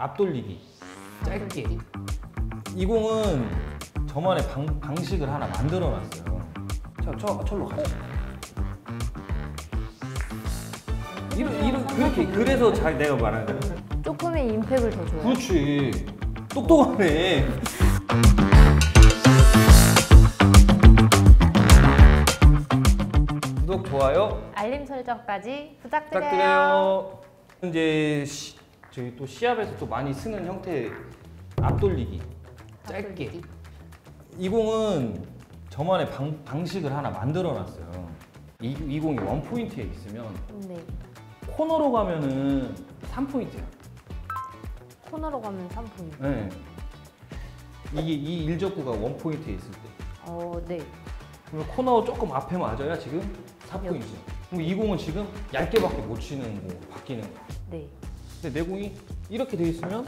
앞돌리기, 짧게. 이 공은 저만의 방식을 하나 만들어놨어요. 철로 가자. 그렇게, 그래서 잘 내가 말하는 거야. 조금의 임팩을 더 줘요. 그렇지. 똑똑하네. 구독, 좋아요, 알림 설정까지 부탁드려요. 이제 저희 또 시합에서 또 많이 쓰는 형태 앞돌리기, 짧게. 이 공은 저만의 방식을 하나 만들어놨어요. 이 공이 1포인트에 있으면 네. 코너로 가면은 3포인트야. 코너로 가면 3포인트. 네. 이게 이 일적구가 1포인트에 있을 때. 네. 그럼 코너 조금 앞에 맞아야 지금 4포인트. 그럼 이 공은 지금 얇게밖에 못 치는 거, 바뀌는 거. 네. 근데 내 공이 이렇게 돼 있으면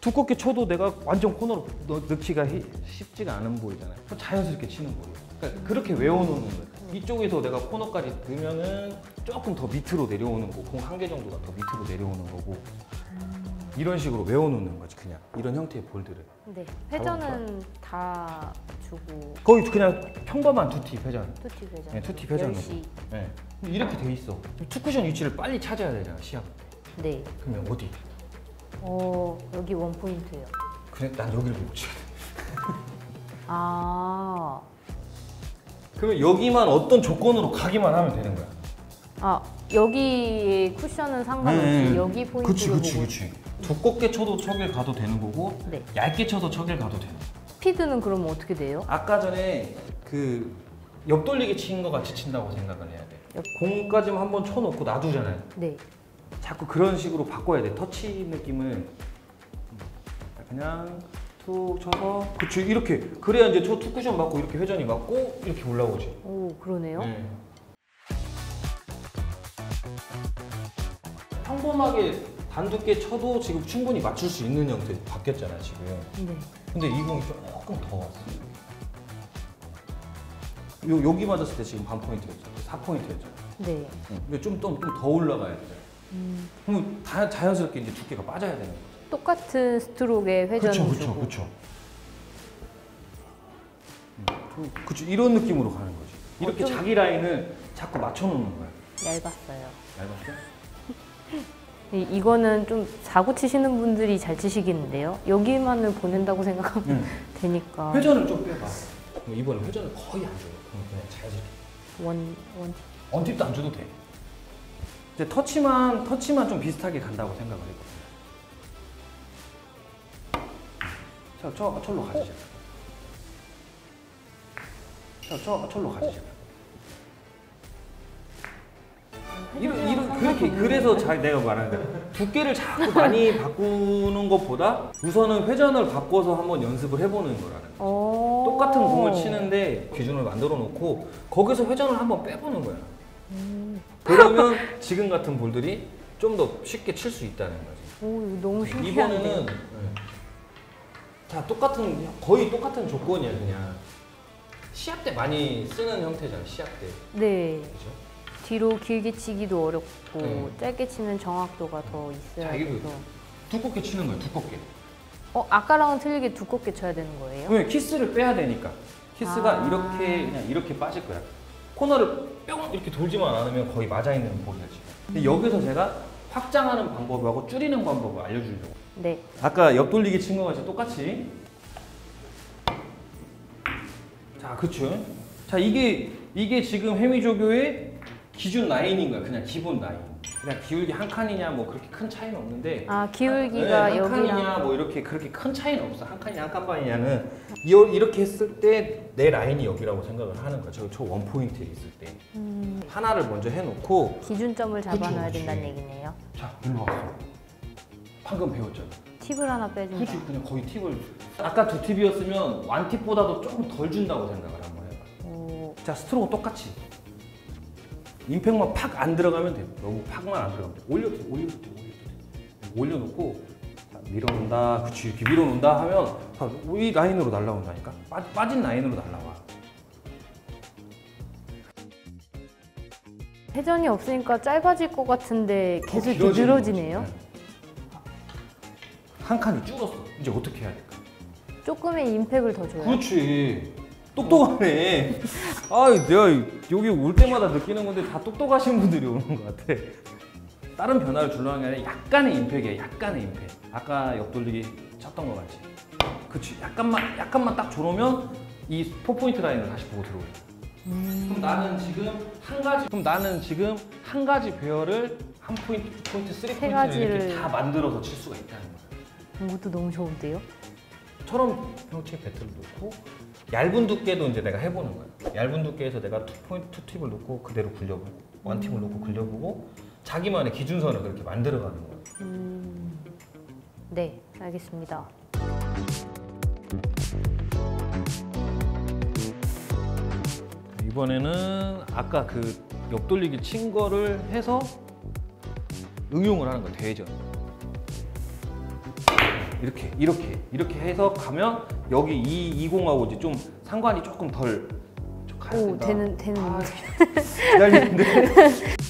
두껍게 쳐도 내가 완전 코너로 넣기가 쉽지가 않은 볼이잖아요. 자연스럽게 치는 볼이에요. 그러니까 그렇게 외워놓는 거예요. 이쪽에서 내가 코너까지 넣으면은 조금 더 밑으로 내려오는 거고, 공 한 개 정도가 더 밑으로 내려오는 거고, 이런 식으로 외워놓는 거지. 그냥 이런 형태의 볼들을. 네. 회전은 다 주고 거의 그냥 평범한 투팁 회전. 투팁 회전. 네, 투팁 회전. 네. 이렇게 돼 있어. 투쿠션 위치를 빨리 찾아야 되잖아, 시합 때. 네. 그러면 어디? 여기 1포인트예요. 그래, 난 여기를 못 치거든. 아. 그러면 여기만 어떤 조건으로 가기만 하면 되는 거야. 아, 여기 쿠션은 상관없이 여기 포인트로. 그치. 두껍게 쳐도 척을 가도 되는 거고, 네. 얇게 쳐서 척을 가도 되는 거야. 스피드는 그러면 어떻게 돼요? 아까 전에 그 옆돌리기 친 거 같이 친다고 생각을 해야 돼. 공까지만 한번 쳐놓고 놔두잖아요. 네. 자꾸 그런 식으로 바꿔야 돼. 터치 느낌을 그냥 툭 쳐서, 그치, 이렇게. 그래야 이제 저 투쿠션 맞고 이렇게 회전이 맞고 이렇게 올라오지. 오, 그러네요. 네. 평범하게 단두께 쳐도 지금 충분히 맞출 수 있는 형태 바뀌었잖아 지금. 네. 근데 이 공이 조금 더 왔어. 여기 맞았을 때 지금 1포인트였잖아. 4포인트였잖아. 네. 근데 좀 더 올라가야 돼. 그럼 다 자연스럽게 이제 두께가 빠져야 되는 거죠. 똑같은 스트로크의 회전을. 그렇죠. 이런 느낌으로 가는 거지. 이렇게 자기 라인을 자꾸 맞춰놓는 거야. 얇았어요. 이거는 좀 자구 치시는 분들이 잘 치시겠는데요. 여기만을 보낸다고 생각하면 되니까. 회전을 좀 빼봐. 이번에 회전을 거의 안 줘요. 그냥 자연스럽게. 원팁도 안 줘도 돼. 이제 터치만 좀 비슷하게 간다고 생각을 했거든요. 철로 가시죠. 철로 가시죠. 그렇게, 그래서 잘 내가 말하는 거야. 두께를 자꾸 많이 바꾸는 것보다 우선은 회전을 바꿔서 한번 연습을 해보는 거라는 거죠. 똑같은 공을 치는데 기준을 만들어 놓고 거기서 회전을 한번 빼보는 거야. 그러면 지금 같은 볼들이 좀 더 쉽게 칠 수 있다는 거지. 오, 너무 신기하네. 이번에는 다 똑같은, 거의 똑같은 조건이야. 그냥 시합 때 많이 쓰는 형태잖아, 시합 때. 네. 그렇죠? 뒤로 길게 치기도 어렵고 짧게 치는 정확도가 더 있어야 돼서. 두껍게 치는 거예요, 두껍게. 아까랑은 틀리게 두껍게 쳐야 되는 거예요? 왜? 키스를 빼야 되니까. 키스가 이렇게 그냥 이렇게 빠질 거야. 코너를 뿅 이렇게 돌지만 않으면 거의 맞아있는 볼이야 지금. 근데 여기서 제가 확장하는 방법하고 줄이는 방법을 알려주려고. 네. 아까 옆돌리기 친 거 같이 똑같이. 자, 그쵸. 자, 이게 지금 회미조교의 기준 라인인 거야. 그냥 기본 라인. 그냥 기울기 한 칸이냐 뭐 그렇게 큰 차이는 없는데. 아, 기울기가 네, 여기랑. 한 칸이냐 뭐 이렇게 그렇게 큰 차이는 없어. 한 칸이냐 한 칸 반이냐는 이렇게 했을 때 내 라인이 여기라고 생각을 하는 거야. 저 1포인트에 있을 때. 하나를 먼저 해놓고 기준점을 잡아놔야 된다는 얘기네요. 자, 일로 와서 방금 배웠잖아. 팁을 하나 빼준다. 그치, 그냥 거의 팁을. 아까 2팁이었으면 1팁보다도 조금 덜 준다고 생각을 한번 해봐. 자, 스트로크 똑같이. 임팩만 팍 안 들어가면 돼요. 너무 팍만 안 들어가면 돼요. 올려놓고 밀어놓는다. 그치, 이렇게 밀어놓는다 하면 이 라인으로 날라온다니까. 빠진 라인으로 날라와. 회전이 없으니까 짧아질 것 같은데 계속 길어지네요. 한 칸이 줄었어. 이제 어떻게 해야 될까? 조금의 임팩을 더 줘요. 그렇지. 똑똑하네. 아, 내가 여기 올 때마다 느끼는 건데 다 똑똑하신 분들이 오는 것 같아. 다른 변화를 줄라는 게 아니라 약간의 임팩이야, 약간의 임팩. 아까 역돌리기 쳤던 거 같지? 그치, 약간만 딱 조르면 이 4포인트 라인을 다시 보고 들어오고. 그럼 나는 지금 한 가지 배열을 한 포인트, 3포인트 이렇게 다 만들어서 칠 수가 있다는 거야. 이것도 너무 좋은데요? 처럼 평체 배틀을 놓고 얇은 두께도 이제 내가 해보는 거야. 얇은 두께에서 내가 2팁을 놓고 그대로 굴려보고 1팁을 놓고 굴려보고 자기만의 기준선을 그렇게 만들어가는 거예요. 네, 알겠습니다. 이번에는 아까 그 역돌리기 친 거를 해서 응용을 하는 거예요, 대전. 이렇게 해서 가면 여기 이 20하고 이제 좀 상관이 조금 덜. 오, 되는. 아, 기다리는데.